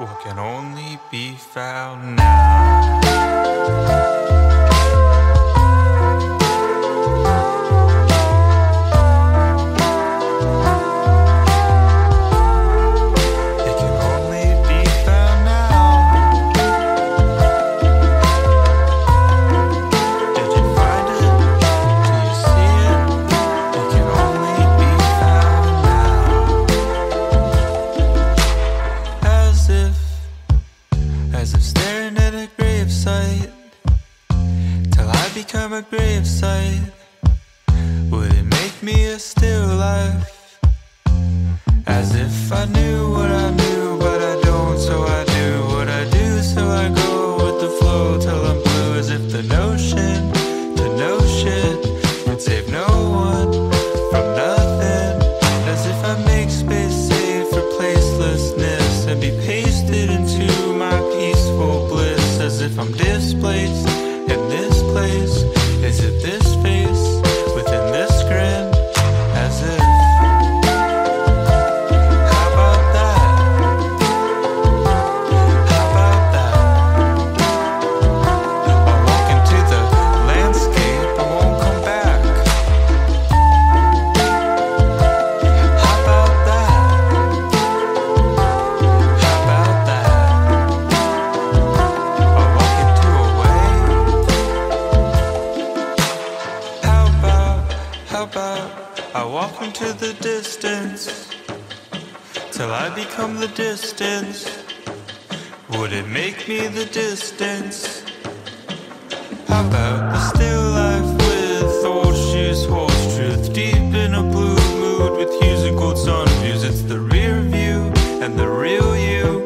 what can only be found now. Become a gravesite, would it make me a still life? As if I knew what I knew, but I don't, so I do what I do, so I go with the flow till I'm blue. As if the notion to know shit would save no one from nothing, as if I make space safe for placelessness and be pasted into my peaceful bliss. As if I'm displaced in this place, is it this face within this grin? As if, how about that? How about that? I'll walk into the landscape, I won't come back. How about that? How about that? I'll walk into a way. How about I walk into the distance till I become the distance? Would it make me the distance? How about a still life with old shoes holds truth, deep in a blue mood with hues of gold sun views? It's the rear view and the real you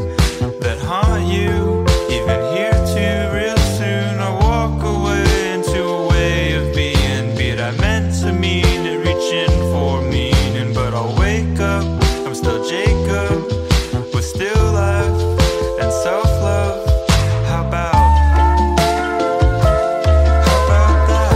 that haunt you, even here too real. How about that?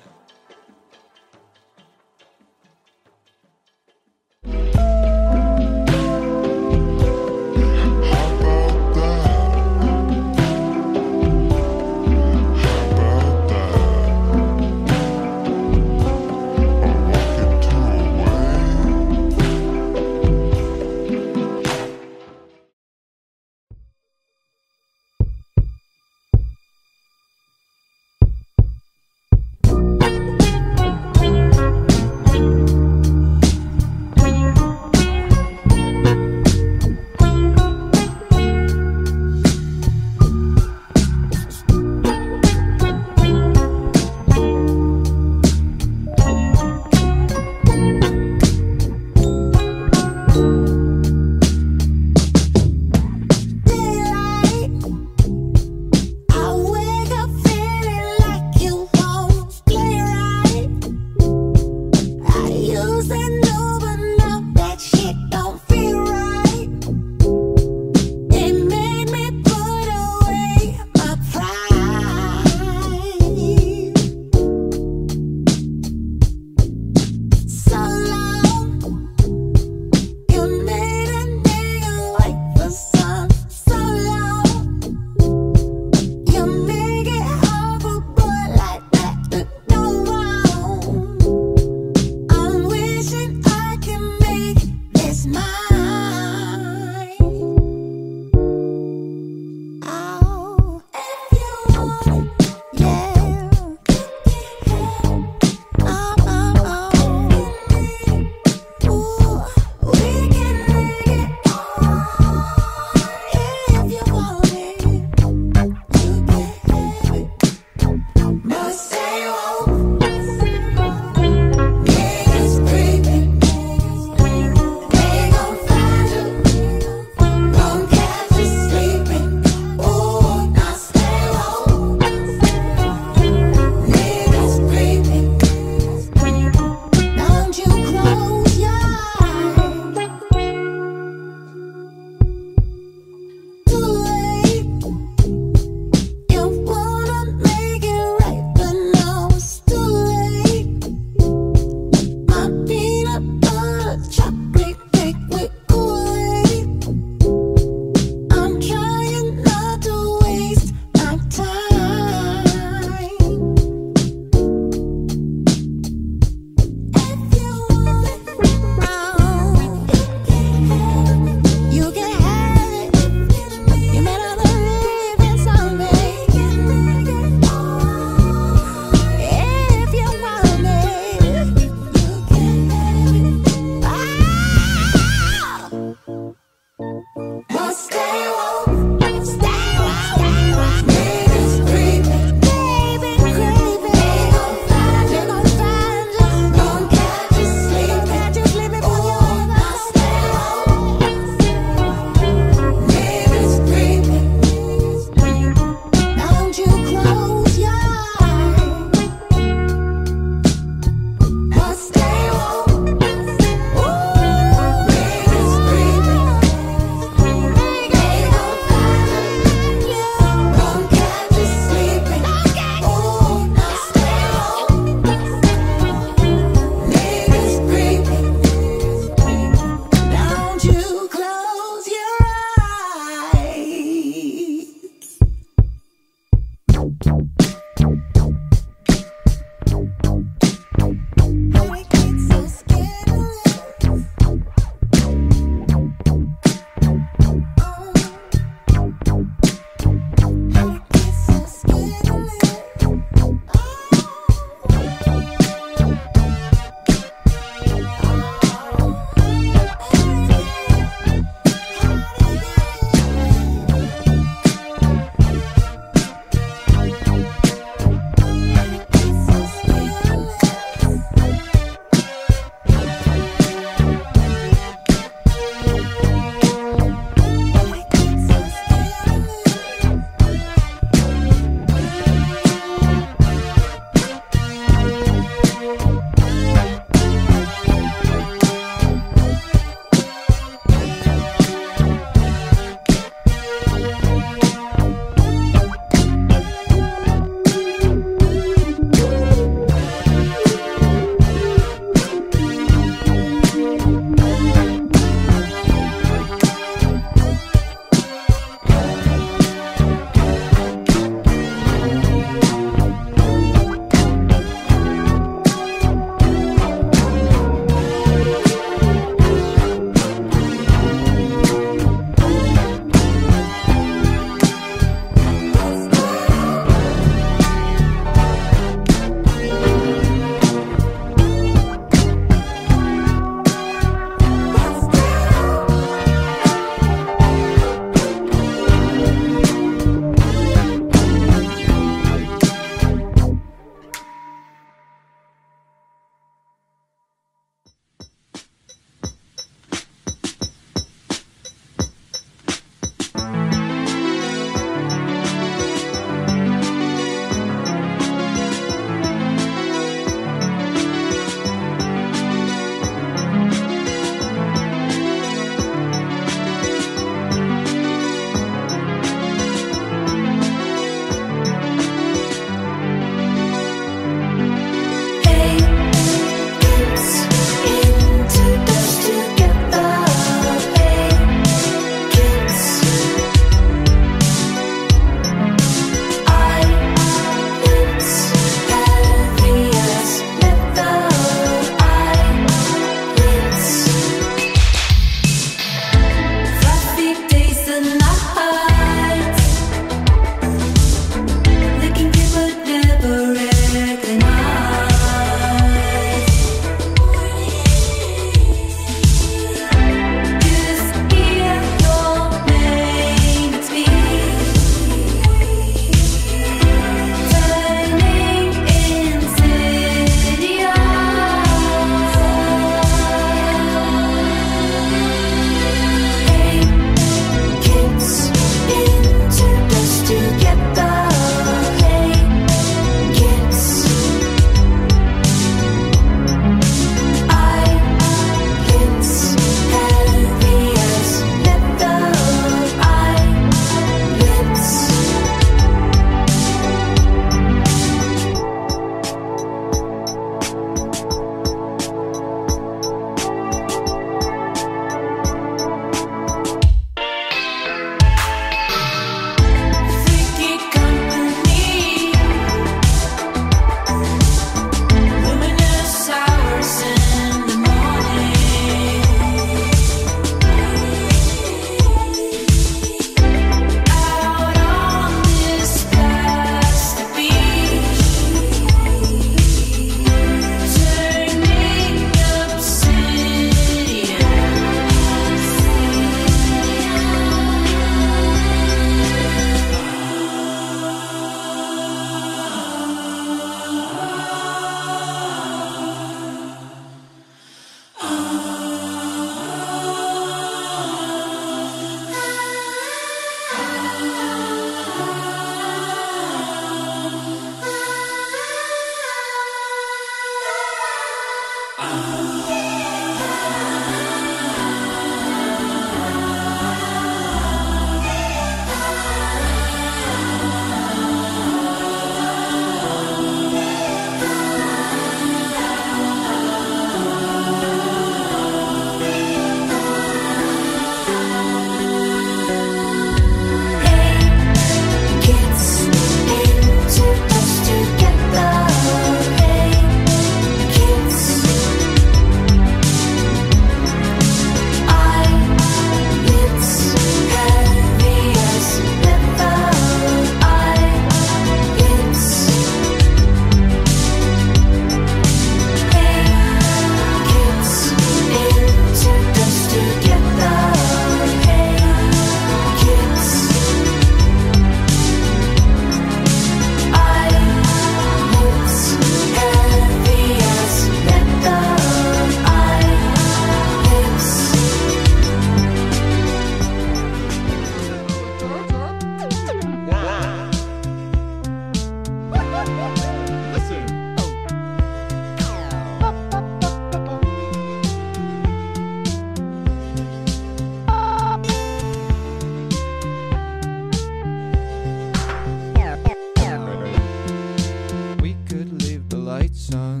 light suntan.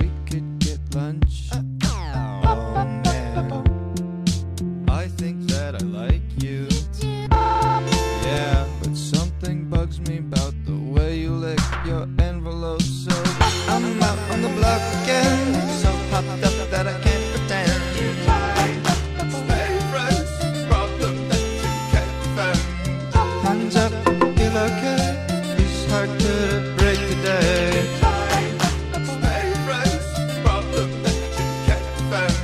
We could get lunch. Oh man, I think that I like you. Yeah, but something bugs me about the way you lick your envelope. So I'm out on the block again, so popped up that I can't pretend. Stay friends, problem that you can't defend. Hands up, you look okay. It's hard to break today. Stay friends, problem that you can't defend.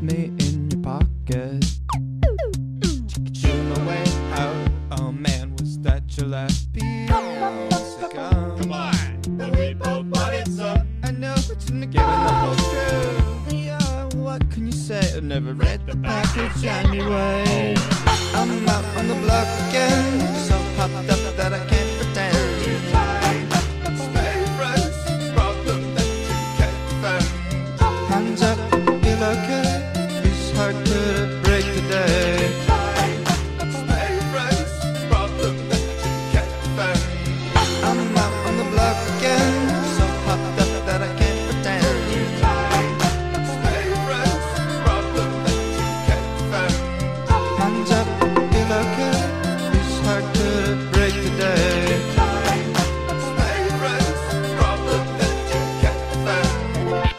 Me in your pocket, chew my way out. Oh man, was that your last piece? Come on, we both bought it, so I know, but you're not giving the whole truth. Yeah, what can you say? I've never read the package anyway. I'm out on the block again, so popped up that I can't pretend. Stay friends, problem that you can't defend. Hands up, you look okay. Hard to break today. Stay friends, problem that you can't defend. I'm out on the block again, so popped up that I can't pretend. Stay friends, problem that you can't defend. Hands up, you look okay. It's hard to break today. Stay friends, problem that you can't defend.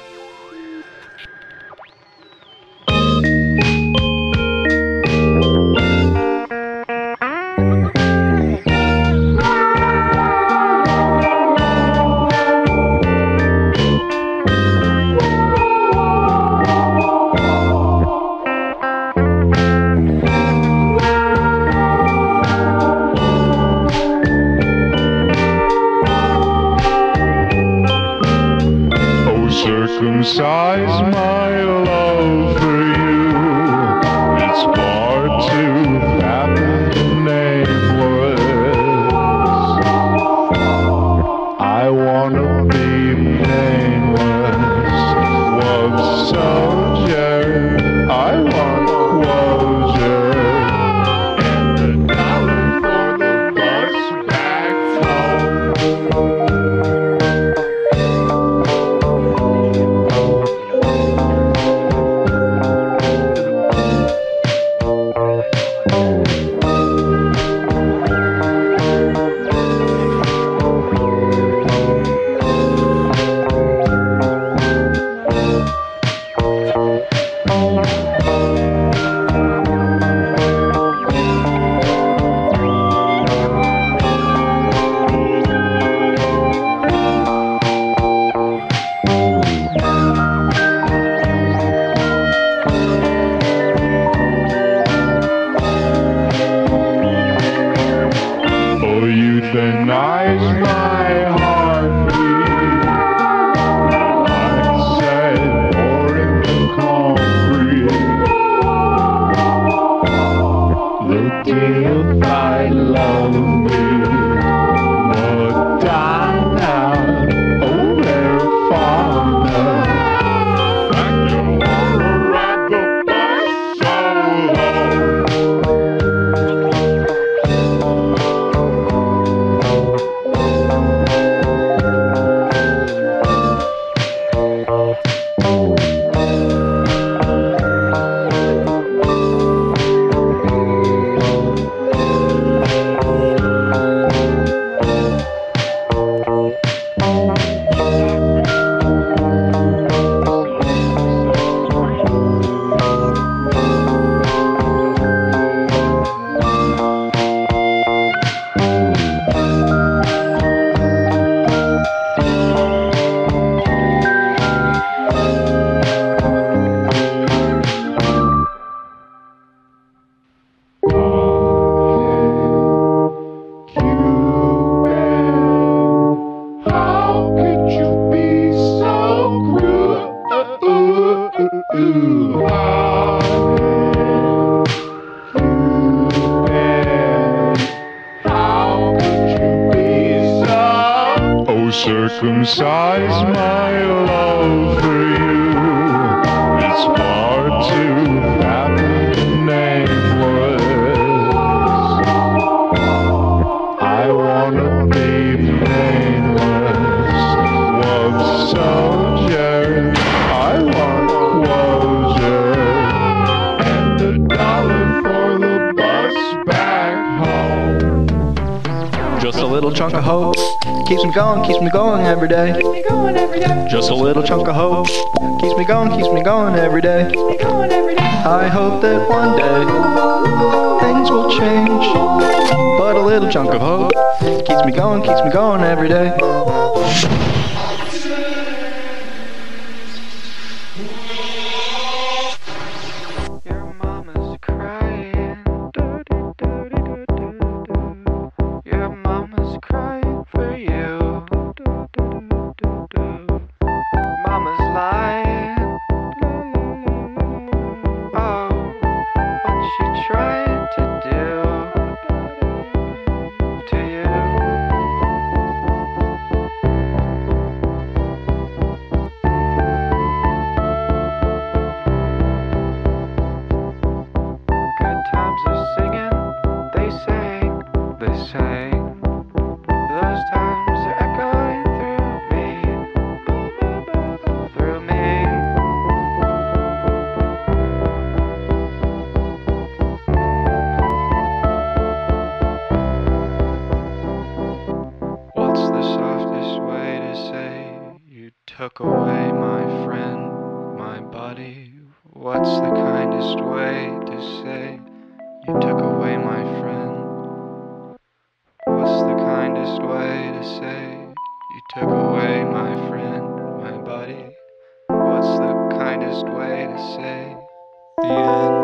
Circumcise my love for you. It's far too fat and nameless. I wanna be nameless. Love soldier, I want closure. And a dollar for the bus back home. Euthanize my heartbeat. I said boring and concrete. The deal I love me, but I'm not over father. Thank you for a ride the bus solo. From size, my love for you, it's far too vapid and nameless. I wanna be painless, love soldier. I want closure and $1 for the bus back home. Just a little chunk of hope keeps me going every day. Keeps me going every day. Just a little chunk of hope keeps me going every day. Keeps me going every day. I hope that one day things will change, but a little chunk of hope keeps me going every day. Took away my friend, my buddy. What's the kindest way to say you took away my friend? What's the kindest way to say you took away my friend, my buddy? What's the kindest way to say the end?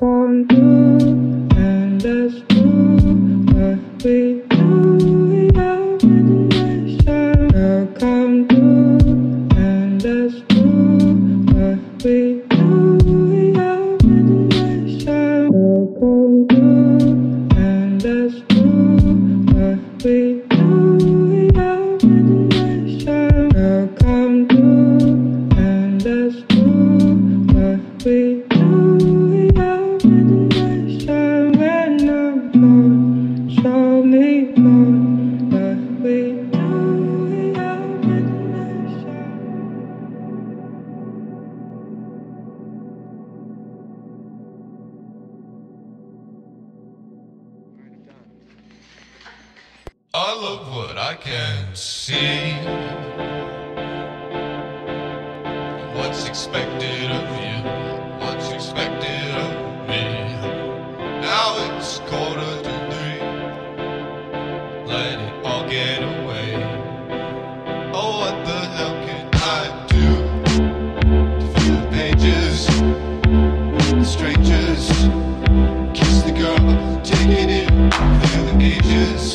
want to, and that's true. What we do, yeah, with nation. I'll come through, and that's true. What we do, yeah, with nation. I'll come through, and that's true. What we do, yeah, with nation. I'll come through, and that's true. What we I love what I can see, what's expected of you, what's expected of me. Now it's 2:45, let it all get away. Oh, what the hell can I do to fill the pages, the strangers, kiss the girl, take it in, through the ages.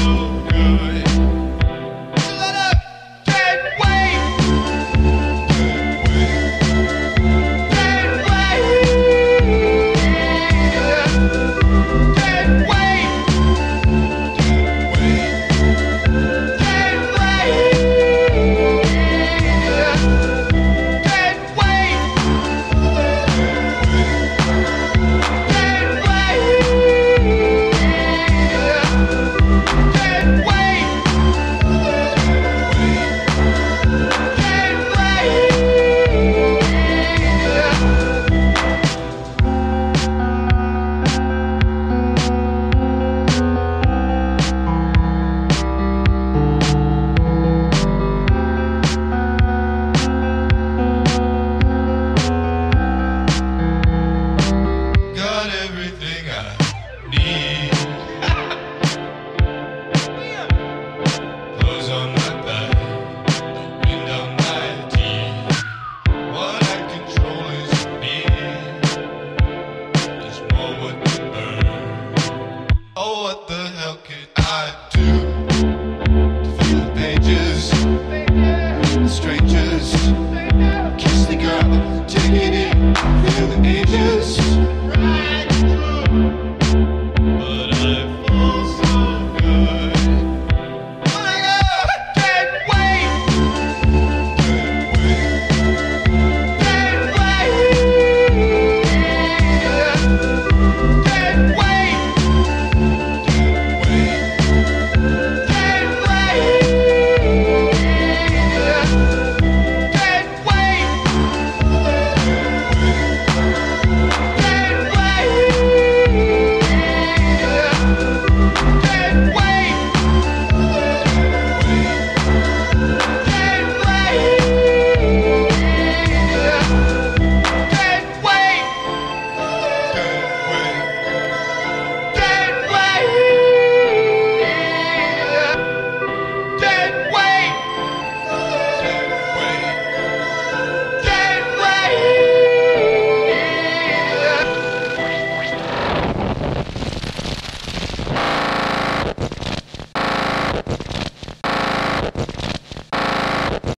Strangers